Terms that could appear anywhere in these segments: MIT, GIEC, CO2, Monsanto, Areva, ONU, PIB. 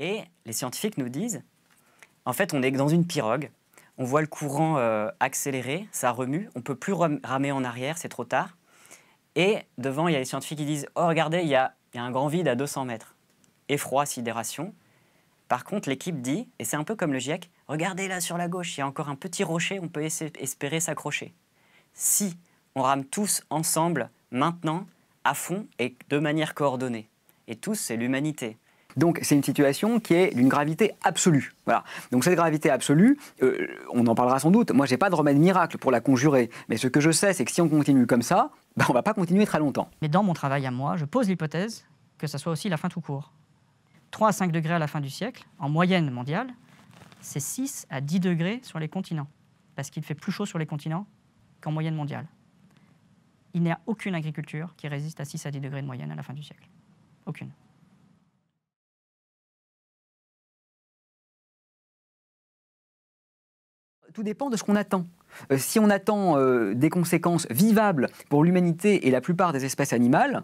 Et les scientifiques nous disent, en fait, on est dans une pirogue, on voit le courant accélérer, ça remue, on ne peut plus ramer en arrière, c'est trop tard. Et devant, il y a les scientifiques qui disent, oh, regardez, il y a un grand vide à 200 mètres. Effroi, sidération. Par contre, l'équipe dit, et c'est un peu comme le GIEC, regardez là sur la gauche, il y a encore un petit rocher, on peut espérer s'accrocher. Si on rame tous ensemble, maintenant, à fond et de manière coordonnée. Et tous, c'est l'humanité. Donc, c'est une situation qui est d'une gravité absolue. Voilà. Donc, cette gravité absolue, on en parlera sans doute. Moi, je n'ai pas de remède miracle pour la conjurer. Mais ce que je sais, c'est que si on continue comme ça, ben, on ne va pas continuer très longtemps. Mais dans mon travail à moi, je pose l'hypothèse que ça soit aussi la fin tout court. 3 à 5 degrés à la fin du siècle, en moyenne mondiale, c'est 6 à 10 degrés sur les continents. Parce qu'il fait plus chaud sur les continents qu'en moyenne mondiale. Il n'y a aucune agriculture qui résiste à 6 à 10 degrés de moyenne à la fin du siècle. Aucune. Tout dépend de ce qu'on attend. Si on attend des conséquences vivables pour l'humanité et la plupart des espèces animales,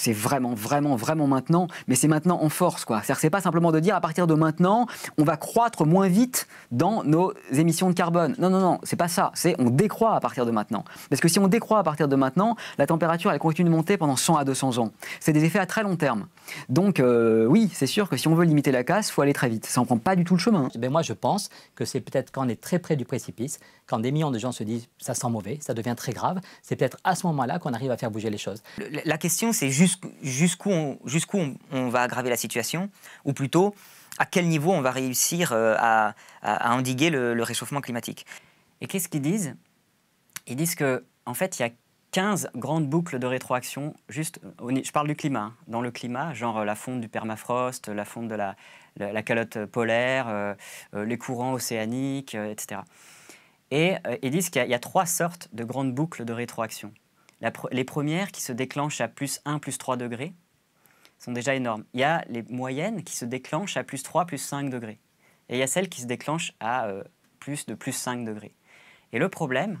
c'est vraiment, vraiment, vraiment maintenant, mais c'est maintenant en force, quoi. C'est-à-dire que c'est pas simplement de dire à partir de maintenant, on va croître moins vite dans nos émissions de carbone. Non, non, non, c'est pas ça. C'est on décroît à partir de maintenant. Parce que si on décroît à partir de maintenant, la température, elle continue de monter pendant 100 à 200 ans. C'est des effets à très long terme. Donc, oui, c'est sûr que si on veut limiter la casse, il faut aller très vite. Ça n'en prend pas du tout le chemin. Ben moi, je pense que c'est peut-être quand on est très près du précipice, quand des millions de gens se disent ça sent mauvais, ça devient très grave, c'est peut-être à ce moment-là qu'on arrive à faire bouger les choses. La question, c'est juste jusqu'où on va aggraver la situation, ou plutôt à quel niveau on va réussir à endiguer le réchauffement climatique. Et qu'est-ce qu'ils disent? Ils disent qu'en fait, il y a 15 grandes boucles de rétroaction, juste, je parle du climat, hein, dans le climat, genre la fonte du permafrost, la fonte de la calotte polaire, les courants océaniques, etc. Et ils disent qu'il y a 3 sortes de grandes boucles de rétroaction. Les premières qui se déclenchent à plus 1, plus 3 degrés sont déjà énormes. Il y a les moyennes qui se déclenchent à plus 3, plus 5 degrés. Et il y a celles qui se déclenchent à plus 5 degrés. Et le problème,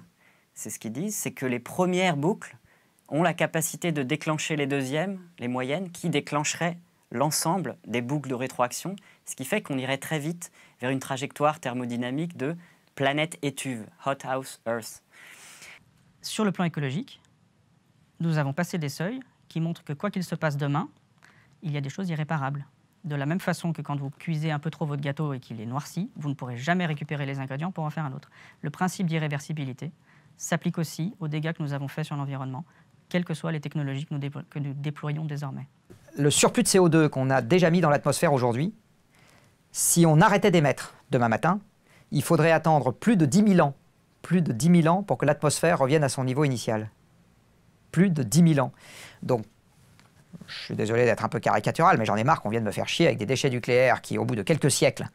c'est ce qu'ils disent, c'est que les premières boucles ont la capacité de déclencher les deuxièmes, les moyennes, qui déclencheraient l'ensemble des boucles de rétroaction, ce qui fait qu'on irait très vite vers une trajectoire thermodynamique de planète étuve, Hot House Earth. Sur le plan écologique, nous avons passé des seuils qui montrent que quoi qu'il se passe demain, il y a des choses irréparables. De la même façon que quand vous cuisez un peu trop votre gâteau et qu'il est noirci, vous ne pourrez jamais récupérer les ingrédients pour en faire un autre. Le principe d'irréversibilité s'applique aussi aux dégâts que nous avons faits sur l'environnement, quelles que soient les technologies que nous déployons désormais. Le surplus de CO2 qu'on a déjà mis dans l'atmosphère aujourd'hui, si on arrêtait d'émettre demain matin, il faudrait attendre plus de 10 000 ans pour que l'atmosphère revienne à son niveau initial. Plus de 10 000 ans. Donc, je suis désolé d'être un peu caricatural, mais j'en ai marre qu'on vienne me faire chier avec des déchets nucléaires qui, au bout de quelques siècles,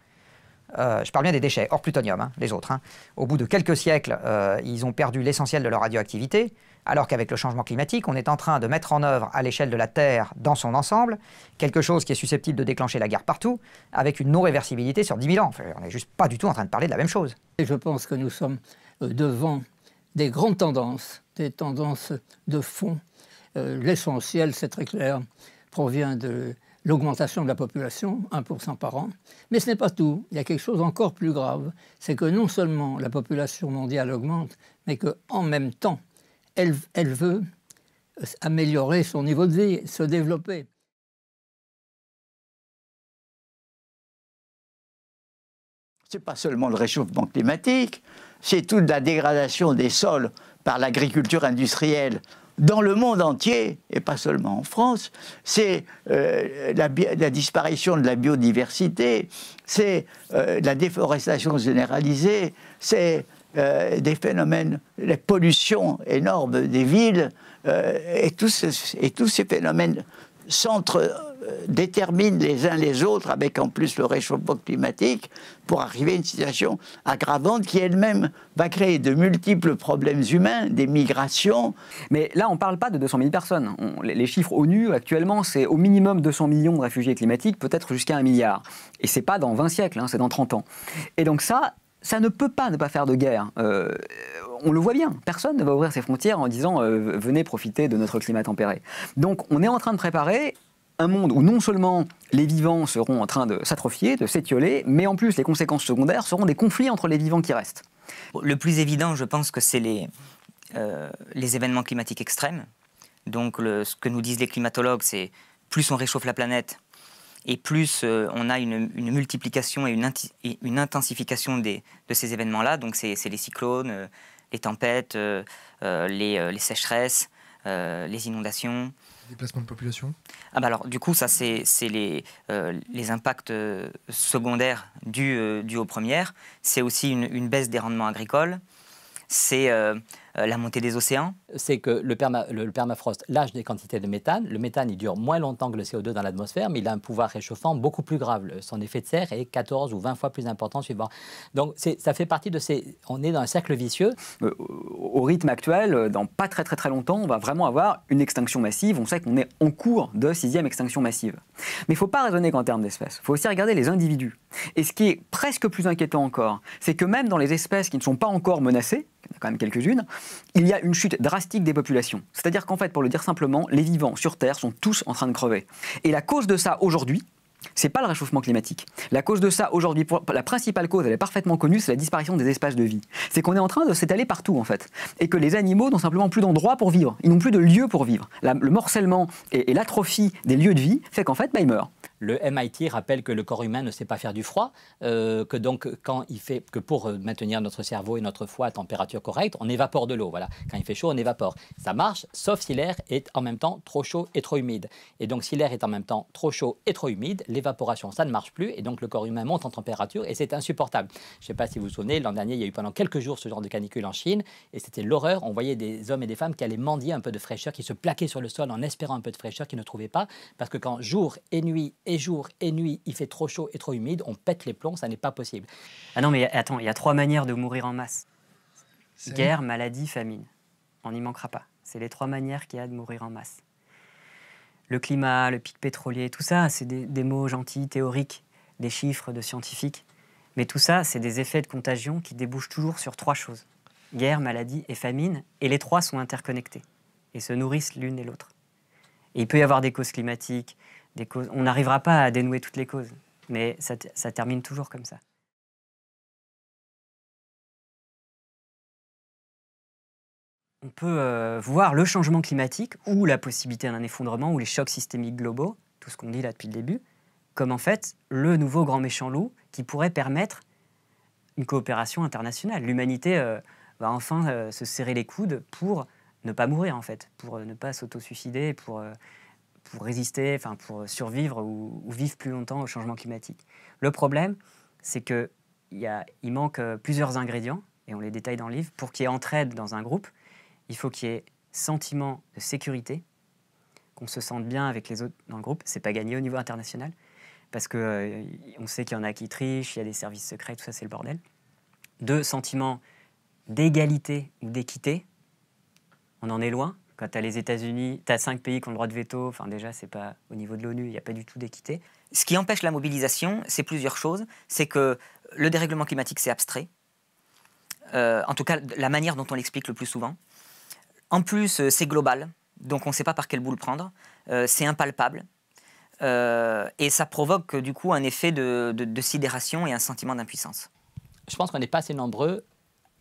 je parle bien des déchets, hors plutonium, hein, les autres, hein, au bout de quelques siècles, ils ont perdu l'essentiel de leur radioactivité, alors qu'avec le changement climatique, on est en train de mettre en œuvre à l'échelle de la Terre, dans son ensemble, quelque chose qui est susceptible de déclencher la guerre partout, avec une non-réversibilité sur 10 000 ans. Enfin, on n'est juste pas du tout en train de parler de la même chose. Et je pense que nous sommes devant des grandes tendances, des tendances de fond. L'essentiel, c'est très clair, provient de l'augmentation de la population, 1% par an. Mais ce n'est pas tout. Il y a quelque chose encore plus grave. C'est que non seulement la population mondiale augmente, mais qu'en même temps, elle veut améliorer son niveau de vie, se développer. Ce n'est pas seulement le réchauffement climatique, c'est toute la dégradation des sols par l'agriculture industrielle dans le monde entier, et pas seulement en France, c'est la disparition de la biodiversité, c'est la déforestation généralisée, c'est des phénomènes, la pollution énorme des villes, et tous ces phénomènes déterminent les uns les autres, avec en plus le réchauffement climatique, pour arriver à une situation aggravante qui elle-même va créer de multiples problèmes humains, des migrations. Mais là, on ne parle pas de 200 000 personnes. Les chiffres ONU actuellement, c'est au minimum 200 millions de réfugiés climatiques, peut-être jusqu'à 1 milliard. Et ce n'est pas dans 20 siècles, hein, c'est dans 30 ans. Et donc ça ne peut pas ne pas faire de guerre. On le voit bien, personne ne va ouvrir ses frontières en disant venez profiter de notre climat tempéré. Donc on est en train de préparer un monde où non seulement les vivants seront en train de s'atrophier, de s'étioler, mais en plus les conséquences secondaires seront des conflits entre les vivants qui restent. Le plus évident, je pense que c'est les événements climatiques extrêmes. Donc ce que nous disent les climatologues, c'est plus on réchauffe la planète et plus on a une multiplication et une intensification de ces événements-là. Donc c'est les cyclones, les tempêtes, les sécheresses, les inondations. Déplacement de population? Ah bah alors, du coup, ça, c'est les impacts secondaires dus aux premières. C'est aussi une baisse des rendements agricoles. C'est la montée des océans. C'est que le permafrost lâche des quantités de méthane. Le méthane, il dure moins longtemps que le CO2 dans l'atmosphère, mais il a un pouvoir réchauffant beaucoup plus grave. Son effet de serre est 14 ou 20 fois plus important suivant. Donc ça fait partie de ces... On est dans un cercle vicieux. Au rythme actuel, dans pas très longtemps, on va vraiment avoir une extinction massive. On sait qu'on est en cours de 6e extinction massive. Mais il ne faut pas raisonner qu'en termes d'espèces. Il faut aussi regarder les individus. Et ce qui est presque plus inquiétant encore, c'est que même dans les espèces qui ne sont pas encore menacées, il y en a quand même quelques-unes, il y a une chute drastique des populations. C'est-à-dire qu'en fait, pour le dire simplement, les vivants sur Terre sont tous en train de crever. Et la cause de ça aujourd'hui, c'est pas le réchauffement climatique. La cause de ça aujourd'hui, la principale cause, elle est parfaitement connue, c'est la disparition des espaces de vie. C'est qu'on est en train de s'étaler partout en fait. Et que les animaux n'ont simplement plus d'endroit pour vivre. Ils n'ont plus de lieu pour vivre. Le morcellement et l'atrophie des lieux de vie fait qu'en fait, bah, ils meurent. Le MIT rappelle que le corps humain ne sait pas faire du froid, que donc quand il fait que pour maintenir notre cerveau et notre foie à température correcte, on évapore de l'eau. Voilà, quand il fait chaud, on évapore. Ça marche, sauf si l'air est en même temps trop chaud et trop humide. Et donc si l'air est en même temps trop chaud et trop humide, l'évaporation, ça ne marche plus, et donc le corps humain monte en température et c'est insupportable. Je ne sais pas si vous vous souvenez, l'an dernier, il y a eu pendant quelques jours ce genre de canicule en Chine, et c'était l'horreur. On voyait des hommes et des femmes qui allaient mendier un peu de fraîcheur, qui se plaquaient sur le sol en espérant un peu de fraîcheur, qu'ils ne trouvaient pas, parce que quand jour et nuit et jour et nuit, il fait trop chaud et trop humide, on pète les plombs, ça n'est pas possible. Ah non, mais attends, il y a 3 manières de mourir en masse. Guerre, maladie, famine. On n'y manquera pas. C'est les 3 manières qu'il y a de mourir en masse. Le climat, le pic pétrolier, tout ça, c'est des mots gentils, théoriques, des chiffres de scientifiques. Mais tout ça, c'est des effets de contagion qui débouchent toujours sur 3 choses. Guerre, maladie et famine. Et les 3 sont interconnectés et se nourrissent l'une et l'autre. Et il peut y avoir des causes climatiques, des causes. On n'arrivera pas à dénouer toutes les causes, mais ça termine toujours comme ça. On peut voir le changement climatique ou la possibilité d'un effondrement ou les chocs systémiques globaux, tout ce qu'on dit là depuis le début, comme en fait le nouveau grand méchant loup qui pourrait permettre une coopération internationale. L'humanité va enfin se serrer les coudes pour ne pas mourir en fait, pour ne pas s'auto-suicider, pour résister, enfin pour survivre ou vivre plus longtemps au changement climatique. Le problème, c'est qu'il manque plusieurs ingrédients, et on les détaille dans le livre. Pour qu'il y ait entraide dans un groupe, il faut qu'il y ait sentiment de sécurité, qu'on se sente bien avec les autres dans le groupe. C'est pas gagné au niveau international, parce qu'on sait qu'il y en a qui trichent, il y a des services secrets, tout ça c'est le bordel. 2, sentiment d'égalité ou d'équité, on en est loin. Quand tu as les États-Unis, tu as 5 pays qui ont le droit de veto. Enfin, déjà, c'est pas au niveau de l'ONU, il n'y a pas du tout d'équité. Ce qui empêche la mobilisation, c'est plusieurs choses. C'est que le dérèglement climatique, c'est abstrait. En tout cas, la manière dont on l'explique le plus souvent. En plus, c'est global. Donc, on ne sait pas par quelle bout le prendre. C'est impalpable. Et ça provoque, du coup, un effet de sidération et un sentiment d'impuissance. Je pense qu'on n'est pas assez nombreux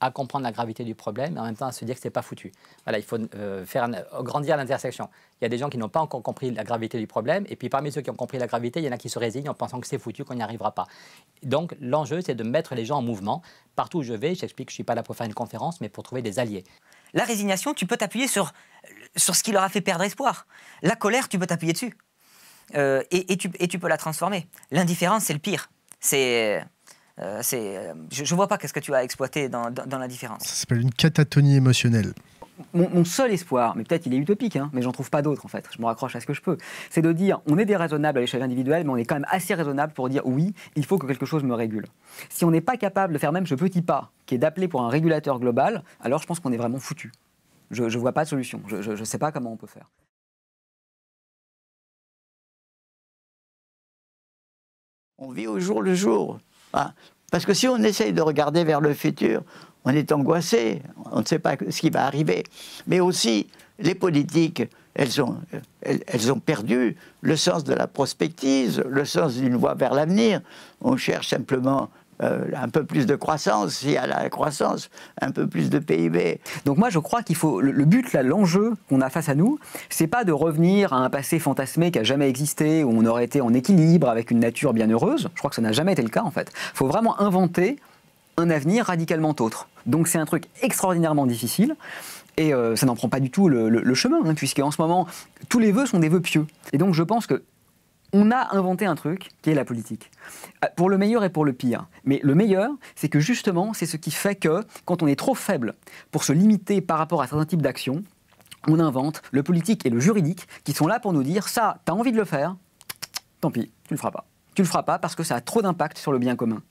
à comprendre la gravité du problème et en même temps à se dire que c'est pas foutu. Voilà, il faut faire grandir l'intersection. Il y a des gens qui n'ont pas encore compris la gravité du problème et puis parmi ceux qui ont compris la gravité, il y en a qui se résignent en pensant que c'est foutu, qu'on n'y arrivera pas. Donc l'enjeu, c'est de mettre les gens en mouvement. Partout où je vais, j'explique que je suis pas là pour faire une conférence, mais pour trouver des alliés. La résignation, tu peux t'appuyer sur ce qui leur a fait perdre espoir. La colère, tu peux t'appuyer dessus. Et tu peux la transformer. L'indifférence, c'est le pire. C'est... je vois pas qu'est-ce que tu as exploité dans la différence. Ça s'appelle une catatonie émotionnelle. Mon seul espoir, mais peut-être il est utopique, hein, mais j'en trouve pas d'autre en fait, je me raccroche à ce que je peux, c'est de dire, on est déraisonnable à l'échelle individuelle, mais on est quand même assez raisonnable pour dire oui, il faut que quelque chose me régule. Si on n'est pas capable de faire même ce petit pas, qui est d'appeler pour un régulateur global, alors je pense qu'on est vraiment foutu. Je vois pas de solution, je sais pas comment on peut faire. On vit au jour le jour. Parce que si on essaye de regarder vers le futur, on est angoissé, on ne sait pas ce qui va arriver. Mais aussi, les politiques, Elles ont perdu le sens de la prospective, le sens d'une voie vers l'avenir. On cherche simplement un peu plus de croissance, s'il y a la croissance, un peu plus de PIB. Donc moi je crois qu'il faut, le but, l'enjeu qu'on a face à nous, c'est pas de revenir à un passé fantasmé qui n'a jamais existé, où on aurait été en équilibre avec une nature bien heureuse. Je crois que ça n'a jamais été le cas en fait. Il faut vraiment inventer un avenir radicalement autre. Donc c'est un truc extraordinairement difficile. Et ça n'en prend pas du tout le chemin, hein, puisqu'en ce moment, tous les vœux sont des vœux pieux. Et donc je pense qu'on a inventé un truc qui est la politique. Pour le meilleur et pour le pire. Mais le meilleur, c'est que justement, c'est ce qui fait que quand on est trop faible pour se limiter par rapport à certains types d'actions, on invente le politique et le juridique qui sont là pour nous dire « ça, t'as envie de le faire, tant pis, tu le feras pas. Tu le feras pas parce que ça a trop d'impact sur le bien commun. »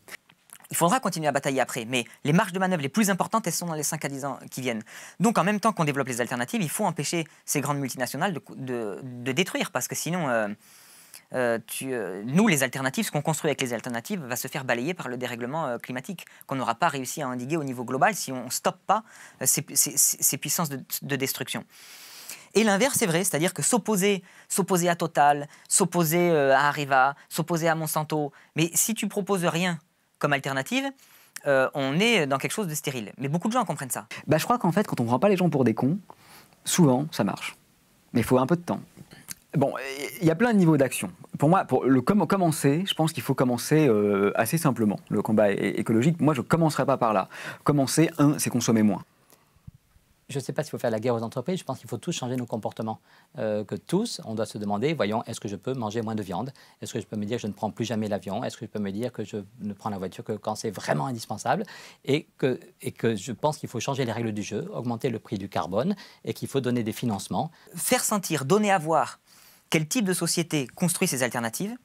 Il faudra continuer à batailler après, mais les marges de manœuvre les plus importantes, elles sont dans les 5 à 10 ans qui viennent. Donc en même temps qu'on développe les alternatives, il faut empêcher ces grandes multinationales de détruire, parce que sinon, nous, les alternatives, ce qu'on construit avec les alternatives va se faire balayer par le dérèglement climatique, qu'on n'aura pas réussi à endiguer au niveau global si on ne stoppe pas ces puissances de destruction. Et l'inverse est vrai, c'est-à-dire que s'opposer à Total, s'opposer à Areva, s'opposer à Monsanto, mais si tu proposes rien comme alternative, on est dans quelque chose de stérile. Mais beaucoup de gens comprennent ça. Bah, je crois qu'en fait, quand on ne prend pas les gens pour des cons, souvent, ça marche. Mais il faut un peu de temps. Bon, il y a plein de niveaux d'action. Pour moi, pour le commencer, je pense qu'il faut commencer assez simplement. Le combat écologique, moi, je ne commencerai pas par là. Commencer, c'est consommer moins. Je ne sais pas s'il faut faire la guerre aux entreprises, je pense qu'il faut tous changer nos comportements. Que tous, on doit se demander, voyons, est-ce que je peux manger moins de viande? Est-ce que je peux me dire que je ne prends plus jamais l'avion? Est-ce que je peux me dire que je ne prends la voiture que quand c'est vraiment indispensable? Et que je pense qu'il faut changer les règles du jeu, augmenter le prix du carbone et qu'il faut donner des financements. Faire sentir, donner à voir quel type de société construit ces alternatives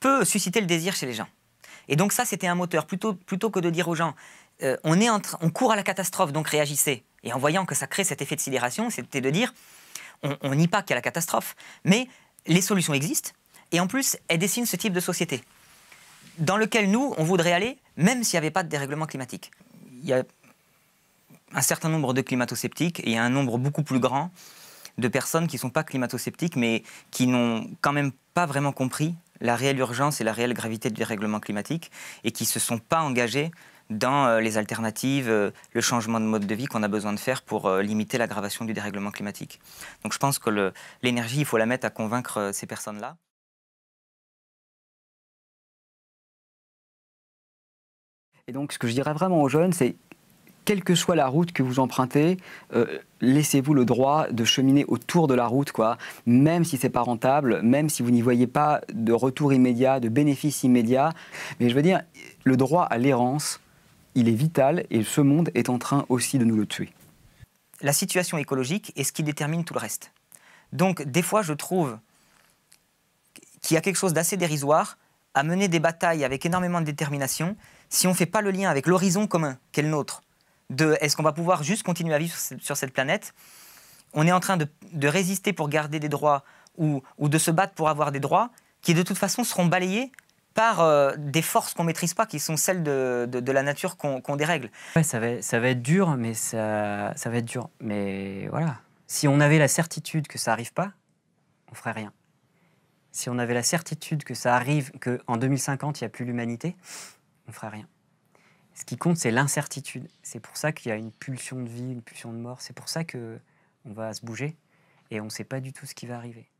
peut susciter le désir chez les gens. Et donc ça, c'était un moteur. Plutôt que de dire aux gens, on court à la catastrophe, donc réagissez. Et en voyant que ça crée cet effet de sidération, c'était de dire, on nie pas qu'il y a la catastrophe, mais les solutions existent, et en plus, elles dessinent ce type de société, dans lequel nous, on voudrait aller, même s'il n'y avait pas de dérèglement climatique. Il y a un certain nombre de climato-sceptiques, et il y a un nombre beaucoup plus grand de personnes qui ne sont pas climato-sceptiques, mais qui n'ont quand même pas vraiment compris la réelle urgence et la réelle gravité du dérèglement climatique, et qui ne se sont pas engagés dans les alternatives, le changement de mode de vie qu'on a besoin de faire pour limiter l'aggravation du dérèglement climatique. Donc je pense que l'énergie, il faut la mettre à convaincre ces personnes-là. Et donc ce que je dirais vraiment aux jeunes, c'est quelle que soit la route que vous empruntez, laissez-vous le droit de cheminer autour de la route, quoi. Même si ce n'est pas rentable, même si vous n'y voyez pas de retour immédiat, de bénéfice immédiat. Mais je veux dire, le droit à l'errance, il est vital et ce monde est en train aussi de nous le tuer. La situation écologique est ce qui détermine tout le reste. Donc des fois je trouve qu'il y a quelque chose d'assez dérisoire à mener des batailles avec énormément de détermination si on ne fait pas le lien avec l'horizon commun qu'est le nôtre. De est-ce qu'on va pouvoir juste continuer à vivre sur cette planète? On est en train de résister pour garder des droits ou de se battre pour avoir des droits qui de toute façon seront balayés par des forces qu'on ne maîtrise pas, qui sont celles de la nature qu'on dérègle. Ouais, ça va être dur, mais ça va être dur. Mais voilà. Si on avait la certitude que ça n'arrive pas, on ne ferait rien. Si on avait la certitude que ça arrive, qu'en 2050, il n'y a plus l'humanité, on ne ferait rien. Ce qui compte, c'est l'incertitude. C'est pour ça qu'il y a une pulsion de vie, une pulsion de mort. C'est pour ça qu'on va se bouger et on ne sait pas du tout ce qui va arriver.